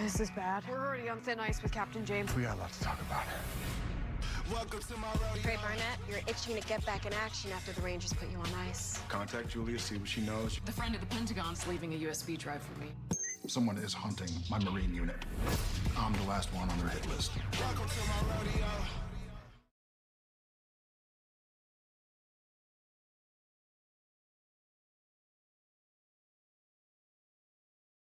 This is bad. We're already on thin ice with Captain James. We got a lot to talk about. Welcome to my rodeo. Trey Barnett, you're itching to get back in action after the Rangers put you on ice. Contact Julia, see what she knows. The friend of the Pentagon's leaving a USB drive for me. Someone is hunting my Marine unit. I'm the last one on their hit list. Welcome to my rodeo.